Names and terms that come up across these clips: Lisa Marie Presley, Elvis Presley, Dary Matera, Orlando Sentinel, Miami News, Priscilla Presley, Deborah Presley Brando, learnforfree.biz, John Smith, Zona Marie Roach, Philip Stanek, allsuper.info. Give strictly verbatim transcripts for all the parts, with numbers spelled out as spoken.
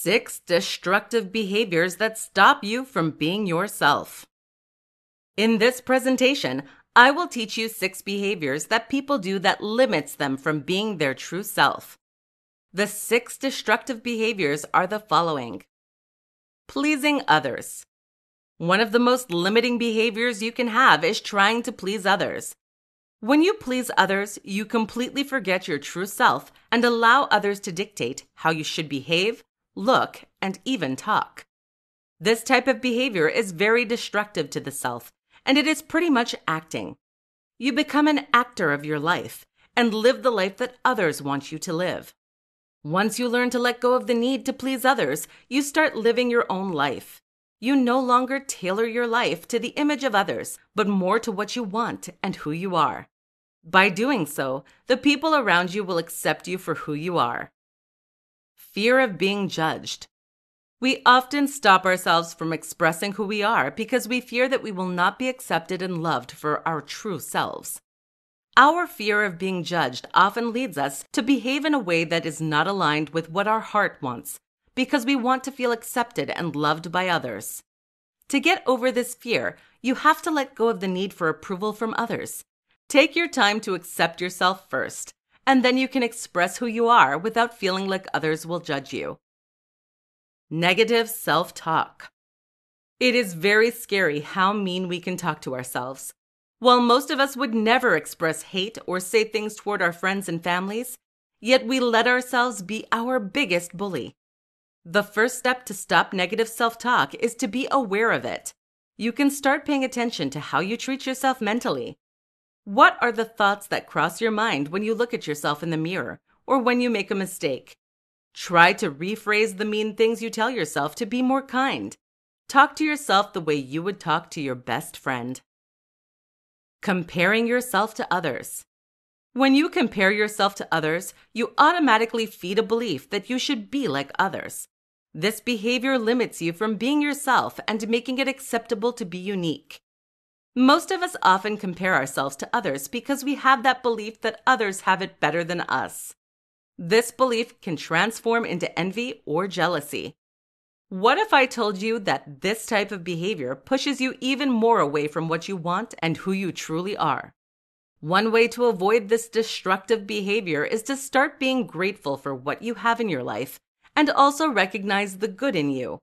Six destructive behaviors that stop you from being yourself. In this presentation, I will teach you six behaviors that people do that limits them from being their true self. The six destructive behaviors are the following. Pleasing others. One of the most limiting behaviors you can have is trying to please others. When you please others, you completely forget your true self and allow others to dictate how you should behave, look, and even talk. This type of behavior is very destructive to the self, and it is pretty much acting. You become an actor of your life and live the life that others want you to live. Once you learn to let go of the need to please others, you start living your own life. You no longer tailor your life to the image of others, but more to what you want and who you are. By doing so, the people around you will accept you for who you are. Fear of being judged. We often stop ourselves from expressing who we are because we fear that we will not be accepted and loved for our true selves. Our fear of being judged often leads us to behave in a way that is not aligned with what our heart wants, because we want to feel accepted and loved by others. To get over this fear, you have to let go of the need for approval from others. Take your time to accept yourself first, and then you can express who you are without feeling like others will judge you. Negative self-talk. It is very scary how mean we can talk to ourselves. While most of us would never express hate or say things toward our friends and families, yet we let ourselves be our biggest bully. The first step to stop negative self-talk is to be aware of it. You can start paying attention to how you treat yourself mentally. What are the thoughts that cross your mind when you look at yourself in the mirror or when you make a mistake? Try to rephrase the mean things you tell yourself to be more kind. Talk to yourself the way you would talk to your best friend. Comparing yourself to others. When you compare yourself to others, you automatically feed a belief that you should be like others. This behavior limits you from being yourself and making it acceptable to be unique. Most of us often compare ourselves to others because we have that belief that others have it better than us. This belief can transform into envy or jealousy. What if I told you that this type of behavior pushes you even more away from what you want and who you truly are? One way to avoid this destructive behavior is to start being grateful for what you have in your life and also recognize the good in you.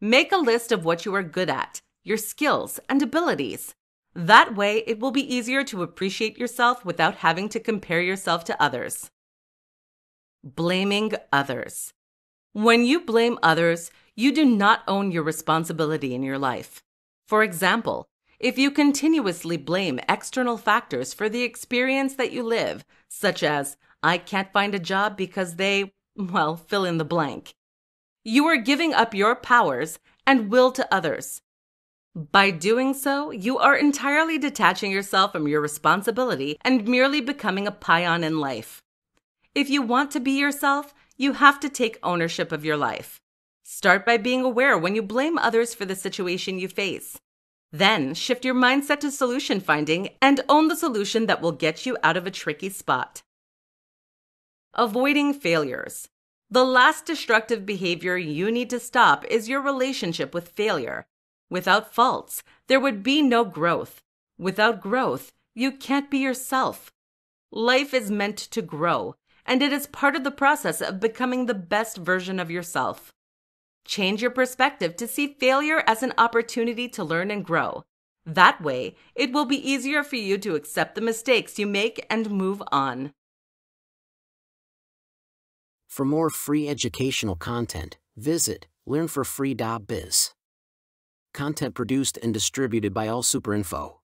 Make a list of what you are good at, your skills and abilities. That way, it will be easier to appreciate yourself without having to compare yourself to others. Blaming others. When you blame others, you do not own your responsibility in your life. For example, if you continuously blame external factors for the experience that you live, such as, I can't find a job because they, well, fill in the blank, you are giving up your powers and will to others. By doing so, you are entirely detaching yourself from your responsibility and merely becoming a peon in life. If you want to be yourself, you have to take ownership of your life. Start by being aware when you blame others for the situation you face. Then, shift your mindset to solution finding and own the solution that will get you out of a tricky spot. Avoiding failures. The last destructive behavior you need to stop is your relationship with failure. Without faults, there would be no growth. Without growth, you can't be yourself. Life is meant to grow, and it is part of the process of becoming the best version of yourself. Change your perspective to see failure as an opportunity to learn and grow. That way, it will be easier for you to accept the mistakes you make and move on. For more free educational content, visit learn for free dot biz. Content produced and distributed by AllSuperInfo.